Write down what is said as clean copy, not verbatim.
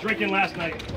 Drinking last night.